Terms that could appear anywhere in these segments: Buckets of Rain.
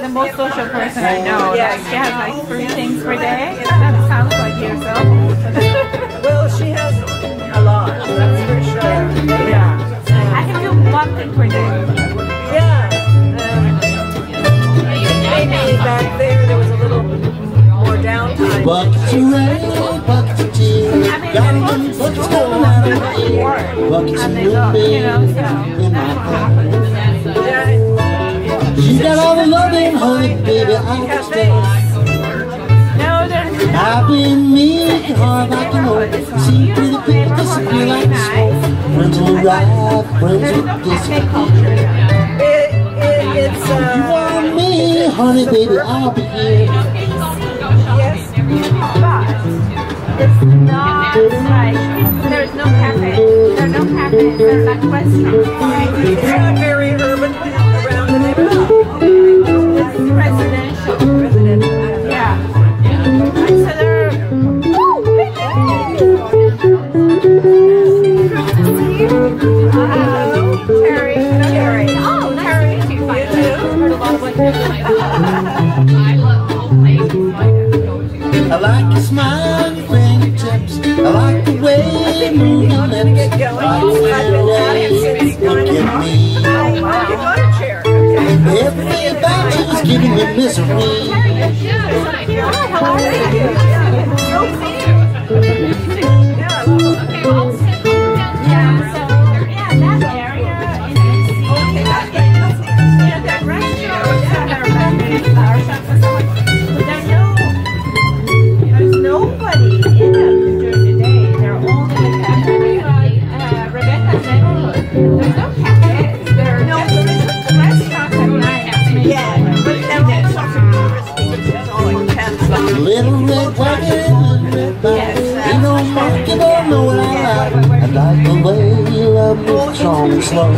The most social person I know. Yeah, like, she has like 3 things per day. It doesn't sound like yourself. Well, she has a lot. That's for sure. Yeah. I can do 1 thing per day. Yeah. Maybe back there was a little more downtime. Buckets of rain, buckets of tears. I mean, they're both school and they're work. And they look, you know, so that's what happens. She's got all the loving, honey, baby, I understand. I've been mean, hard like an old. See pretty people disappear like a smoke. Friends will ride, friends will disappear. You want me, honey, baby, I'll be here. Yes, but it's not like, there's no cafe. There are no cafes, there are like restaurants. It's not very urban. Residential. Yeah. So they're. Oh, Terry. Terry. Oh, nice to meet you. I love the whole place. I like your smile, your fingertips. I like the way you move your lips. I like the way you look at me. Everything about you is giving me misery. There's nobody in them during the day. They're all in the Rebecca said, there's no cafes. There are no little red wagon, red bus. You know, monkey don't know what I like. I like the way you love me, strong and slow.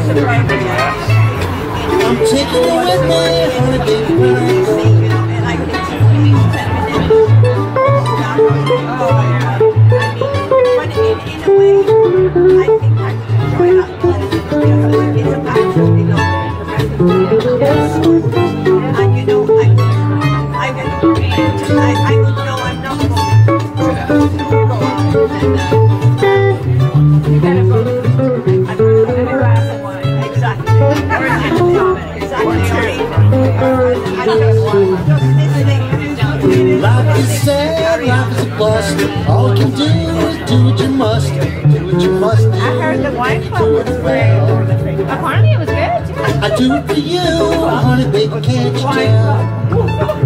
I'm taking you with me, honey, baby, life is sad, life is a bust. All you can do is do what you must. Do what you must do. I heard the wine club was great. Apparently it was good too. I do it for you, honey, baby, can't you tell?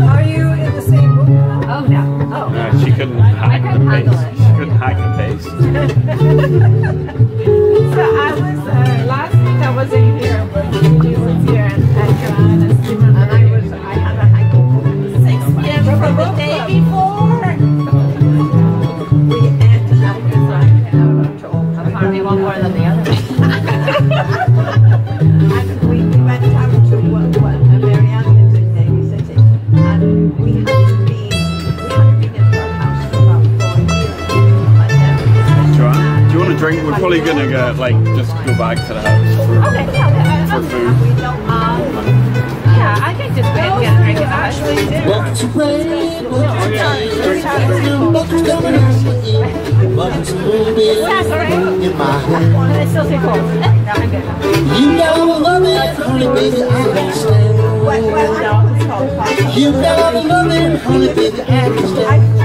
Are you in the same room? Oh no. Oh. No, she couldn't hide the face. She couldn't hide the face. So I was last week I wasn't here, but you was here and I had a hike. From the day before. We ended up apparently one more than the other. And we went down to one Marianne lives in Navy City, and we had to be in our house for about 4 years. Do you want a drink? We're probably gonna go like just go back to the house for, okay, yeah, for food. Yeah, I can just get a drink of that. Buckets of rain, buckets of tears. Buckets coming out with you. Buckets of moonbeams in my hand. It's still too cold. I'm good. You know I love it, honey, baby, I understand. You know I love it, honey, baby, I understand.